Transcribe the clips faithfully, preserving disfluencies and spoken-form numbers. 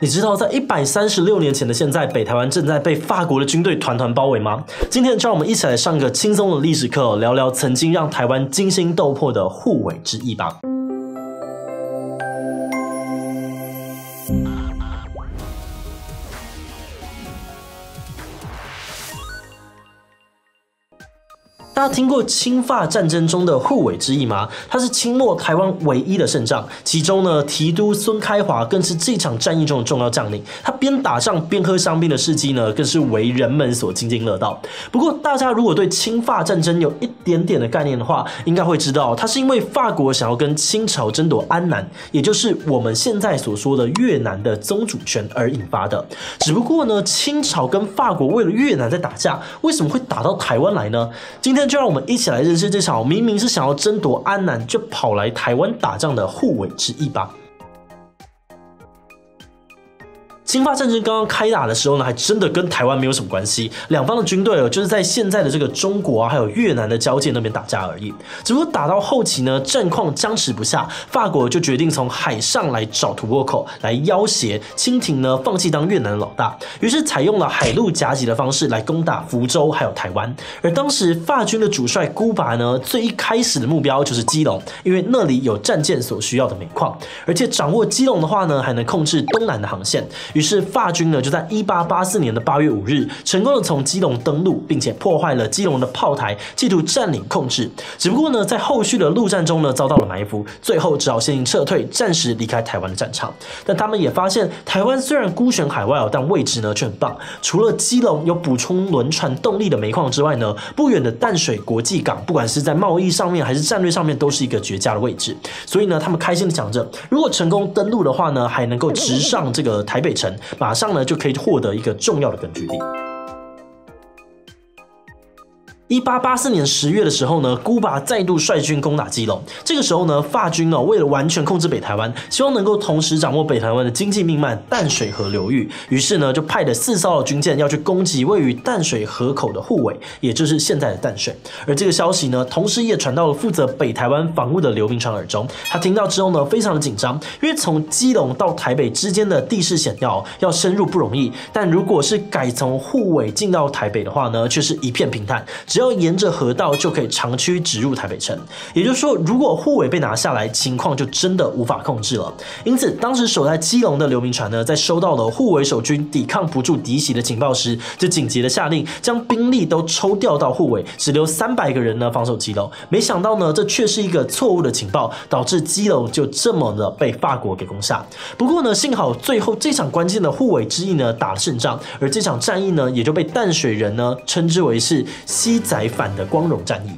你知道在一百三十六年前的现在，北台湾正在被法国的军队团团包围吗？今天就让我们一起来上个轻松的历史课，聊聊曾经让台湾惊心动魄的沪尾之役吧。 大家听过清法战争中的沪尾之役吗？它是清末台湾唯一的胜仗，其中呢，提督孙开华更是这场战役中的重要将领。他边打仗边喝香槟的事迹呢，更是为人们所津津乐道。不过，大家如果对清法战争有一点点的概念的话，应该会知道，它是因为法国想要跟清朝争夺安南，也就是我们现在所说的越南的宗主权而引发的。只不过呢，清朝跟法国为了越南在打架，为什么会打到台湾来呢？今天 就让我们一起来认识这场明明是想要争夺安南，却跑来台湾打仗的沪尾之役吧。 清法战争刚刚开打的时候呢，还真的跟台湾没有什么关系。两方的军队哦，就是在现在的这个中国啊，还有越南的交界那边打架而已。只不过打到后期呢，战况僵持不下，法国就决定从海上来找突破口，来要挟清廷呢放弃当越南的老大。于是采用了海陆夹击的方式来攻打福州还有台湾。而当时法军的主帅孤拔呢，最一开始的目标就是基隆，因为那里有战舰所需要的煤矿，而且掌握基隆的话呢，还能控制东南的航线。 于是法军呢，就在一八八四年的八月五日，成功的从基隆登陆，并且破坏了基隆的炮台，企图占领控制。只不过呢，在后续的陆战中呢，遭到了埋伏，最后只好先行撤退，暂时离开台湾的战场。但他们也发现，台湾虽然孤悬海外哦，但位置呢却很棒。除了基隆有补充轮船动力的煤矿之外呢，不远的淡水国际港，不管是在贸易上面还是战略上面，都是一个绝佳的位置。所以呢，他们开心的想着，如果成功登陆的话呢，还能够直上这个台北城。 马上呢就可以获得一个重要的根据地。一八八四年十月的时候呢，孤拔再度率军攻打基隆。这个时候呢，法军呢、哦、为了完全控制北台湾，希望能够同时掌握北台湾的经济命脉淡水河流域，于是呢就派了四艘的军舰要去攻击位于淡水河口的沪尾，也就是现在的淡水。而这个消息呢，同时也传到了负责北台湾防务的刘铭传耳中。他听到之后呢，非常的紧张，因为从基隆到台北之间的地势险要，要深入不容易。但如果是改从沪尾进到台北的话呢，却是一片平坦。 只要沿着河道就可以长驱直入台北城，也就是说，如果沪尾被拿下来，情况就真的无法控制了。因此，当时守在基隆的刘铭传呢，在收到了沪尾守军抵抗不住敌袭的情报时，就紧急的下令将兵力都抽调到沪尾，只留三百个人呢防守基隆。没想到呢，这却是一个错误的情报，导致基隆就这么的被法国给攻下。不过呢，幸好最后这场关键的沪尾之役呢打了胜仗，而这场战役呢，也就被淡水人呢称之为是西 仔反的光荣战役。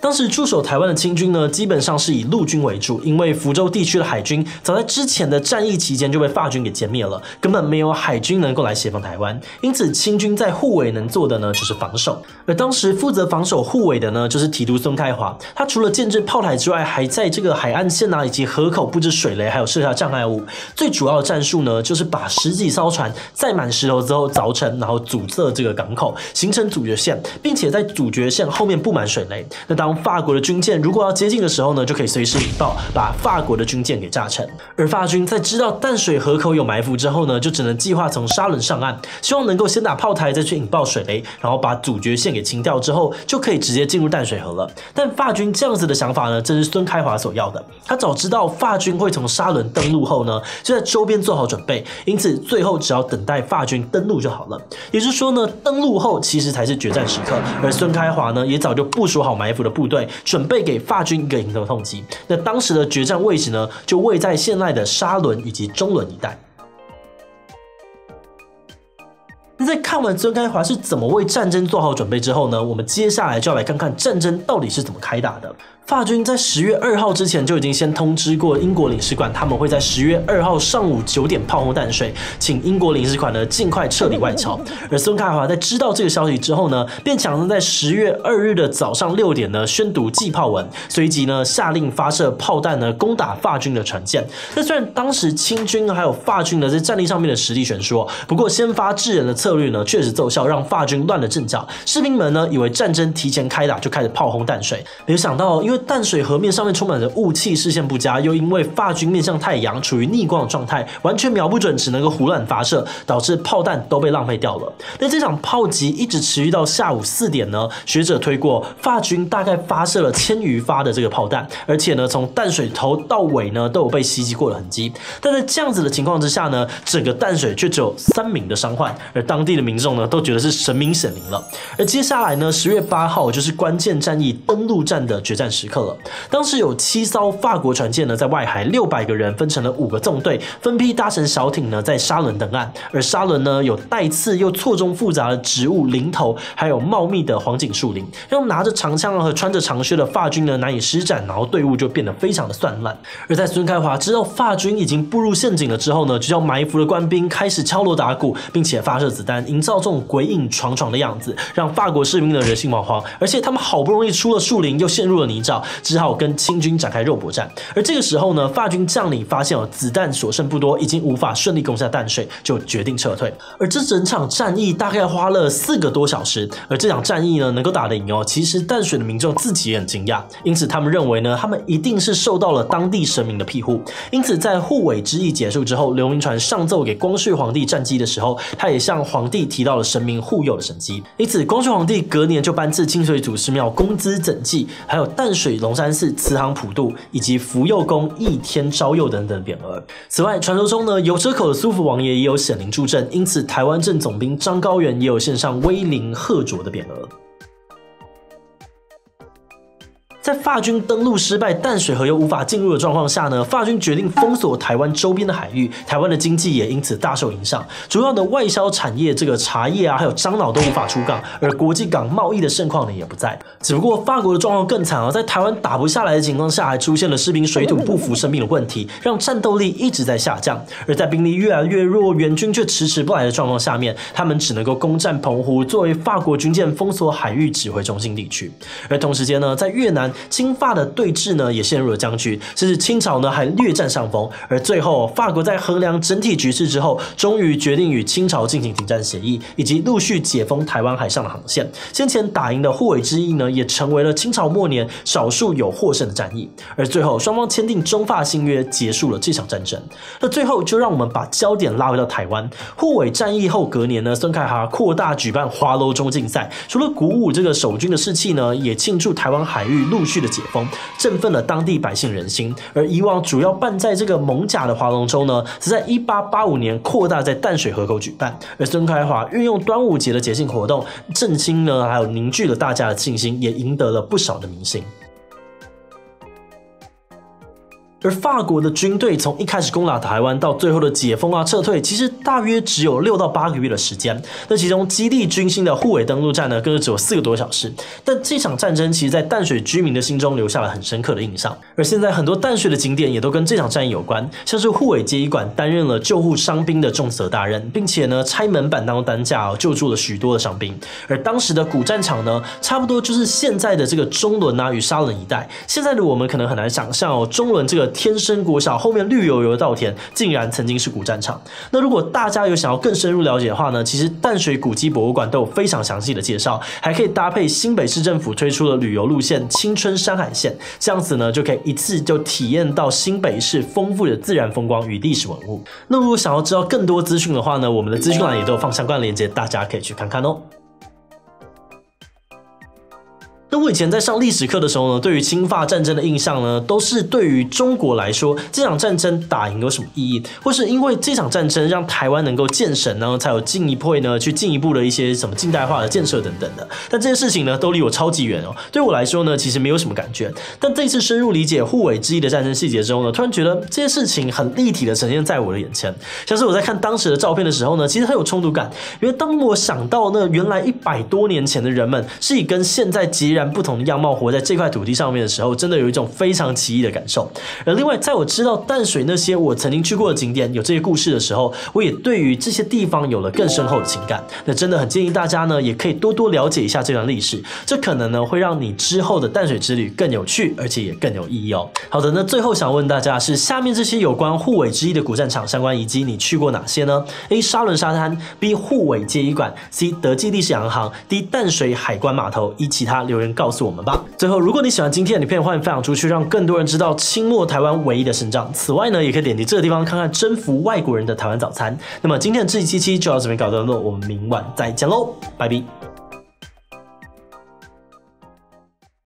当时驻守台湾的清军呢，基本上是以陆军为主，因为福州地区的海军早在之前的战役期间就被法军给歼灭了，根本没有海军能够来协防台湾。因此，清军在沪尾能做的呢，就是防守。而当时负责防守沪尾的呢，就是提督孙开华。他除了建制炮台之外，还在这个海岸线啊以及河口布置水雷，还有设下障碍物。最主要的战术呢，就是把十几艘船载满石头之后凿沉，然后阻塞这个港口，形成阻绝线，并且在阻绝线后面布满水雷。那当 法国的军舰如果要接近的时候呢，就可以随时引爆，把法国的军舰给炸沉。而法军在知道淡水河口有埋伏之后呢，就只能计划从沙崙上岸，希望能够先打炮台，再去引爆水雷，然后把阻绝线给清掉之后，就可以直接进入淡水河了。但法军这样子的想法呢，正是孙开华所要的。他早知道法军会从沙崙登陆后呢，就在周边做好准备，因此最后只要等待法军登陆就好了。也就是说呢，登陆后其实才是决战时刻。而孙开华呢，也早就部署好埋伏的部队。 部队准备给法军一个迎头痛击。那当时的决战位置呢，就位在现在的沙崙以及中崙一带。 那在看完孙开华是怎么为战争做好准备之后呢，我们接下来就要来看看战争到底是怎么开打的。法军在十月二号之前就已经先通知过英国领事馆，他们会在十月二号上午九点炮轰淡水，请英国领事馆呢尽快撤离外侨。而孙开华在知道这个消息之后呢，便抢着在十月二日的早上六点呢宣读祭炮文，随即呢下令发射炮弹呢攻打法军的船舰。那虽然当时清军还有法军呢在战力上面的实力悬殊，不过先发制人的 策略呢确实奏效，让法军乱了阵脚。士兵们呢以为战争提前开打，就开始炮轰淡水。没有想到，因为为淡水河面上面充满着雾气，视线不佳，又因为发军面向太阳，处于逆光的状态，完全瞄不准，只能够胡乱发射，导致炮弹都被浪费掉了。那这场炮击一直持续到下午四点呢，学者推过法军大概发射了千余发的这个炮弹，而且呢，从淡水头到尾呢都有被袭击过的痕迹。但在这样子的情况之下呢，整个淡水却只有三名的伤患，而当地的民众呢都觉得是神明显灵了。而接下来呢， 十月八号就是关键战役登陆战的决战时刻了。当时有七艘法国船舰呢，在外海六百个人分成了五个纵队，分批搭乘小艇呢，在沙崙登岸。而沙崙呢，有带刺又错综复杂的植物林头，还有茂密的黄锦树林，让拿着长枪和穿着长靴的法军呢难以施展，然后队伍就变得非常的散乱。而在孙开华知道法军已经步入陷阱了之后呢，就叫埋伏的官兵开始敲锣打鼓，并且发射子弹，营造这种鬼影幢幢的样子，让法国士兵的 人心惶惶，而且他们好不容易出了树林，又陷入了泥沼，只好跟清军展开肉搏战。而这个时候呢，法军将领发现了子弹所剩不多，已经无法顺利攻下淡水，就决定撤退。而这整场战役大概花了四个多小时，而这场战役呢，能够打得赢哦，其实淡水的民众自己也很惊讶，因此他们认为呢，他们一定是受到了当地神明的庇护。因此在沪尾之役结束之后，刘铭传上奏给光绪皇帝战绩的时候，他也向皇帝提到了神明护佑的神迹。因此，光绪皇帝隔年 就颁赐清水祖师庙工资整祭，还有淡水龙山寺慈航普渡，以及福佑宫一天昭佑等等匾额。此外，传说中呢，油车口的苏福王爷也有显灵助阵，因此台湾镇总兵张高原也有献上威灵贺卓的匾额。 在法军登陆失败、淡水河又无法进入的状况下呢，法军决定封锁台湾周边的海域，台湾的经济也因此大受影响。主要的外销产业，这个茶叶啊，还有樟脑都无法出港，而国际港贸易的盛况呢也不在。只不过法国的状况更惨啊，在台湾打不下来的情况下，还出现了士兵水土不服生病的问题，让战斗力一直在下降。而在兵力越来越弱、援军却迟迟不来的状况下面，他们只能够攻占澎湖，作为法国军舰封锁海域指挥中心地区。而同时间呢，在越南 清法的对峙呢，也陷入了僵局，甚至清朝呢还略占上风。而最后，法国在衡量整体局势之后，终于决定与清朝进行停战协议，以及陆续解封台湾海上的航线。先前打赢的沪尾之役呢，也成为了清朝末年少数有获胜的战役。而最后，双方签订中法新约，结束了这场战争。那最后，就让我们把焦点拉回到台湾。沪尾战役后隔年呢，孙开华扩大举办划楼中竞赛，除了鼓舞这个守军的士气呢，也庆祝台湾海域陆 陆续的解封，振奋了当地百姓人心。而以往主要办在这个艋舺的划龙舟呢，则在一八八五年扩大在淡水河口举办。而孙开华运用端午节的节庆活动，振兴呢，还有凝聚了大家的信心，也赢得了不少的民心。 而法国的军队从一开始攻打台湾到最后的解封啊、撤退，其实大约只有六到八个月的时间。那其中激励军心的沪尾登陆战呢，更是只有四个多小时。但这场战争其实，在淡水居民的心中留下了很深刻的印象。而现在很多淡水的景点也都跟这场战役有关，像是沪尾偕医馆担任了救护伤兵的重责大任，并且呢拆门板当担架、哦、救助了许多的伤兵。而当时的古战场呢，差不多就是现在的这个中仑啊与沙崙一带。现在的我们可能很难想象哦，中仑这个 天生国小后面绿油油的稻田，竟然曾经是古战场。那如果大家有想要更深入了解的话呢，其实淡水古迹博物馆都有非常详细的介绍，还可以搭配新北市政府推出的旅游路线青春山海线，这样子呢就可以一次就体验到新北市丰富的自然风光与历史文物。那如果想要知道更多资讯的话呢，我们的资讯栏也都有放相关链接，大家可以去看看哦。 那我以前在上历史课的时候呢，对于清法战争的印象呢，都是对于中国来说，这场战争打赢有什么意义，或是因为这场战争让台湾能够建省呢，才有进一步呢去进一步的一些什么近代化的建设等等的。但这些事情呢，都离我超级远哦。对我来说呢，其实没有什么感觉。但这次深入理解沪尾之役的战争细节之后呢，突然觉得这些事情很立体的呈现在我的眼前。像是我在看当时的照片的时候呢，其实很有冲突感，因为当我想到呢，原来一百多年前的人们是以跟现在截然 不同的样貌活在这块土地上面的时候，真的有一种非常奇异的感受。而另外，在我知道淡水那些我曾经去过的景点有这些故事的时候，我也对于这些地方有了更深厚的情感。那真的很建议大家呢，也可以多多了解一下这段历史，这可能呢会让你之后的淡水之旅更有趣，而且也更有意义哦。好的，那最后想问大家是下面这些有关沪尾之役的古战场相关遗迹，你去过哪些呢 ？A. 沙崙沙滩 ，B. 沪尾偕医馆 ，C. 得忌利士洋行 ，D. 淡水海关码头，以其他留言告诉我们吧。最后，如果你喜欢今天的影片，欢迎分享出去，让更多人知道清末台湾唯一的神帐。此外呢，也可以点击这个地方看看征服外国人的台湾早餐。那么今天的这一期就到这边告一段落，我们明晚再见喽，拜拜。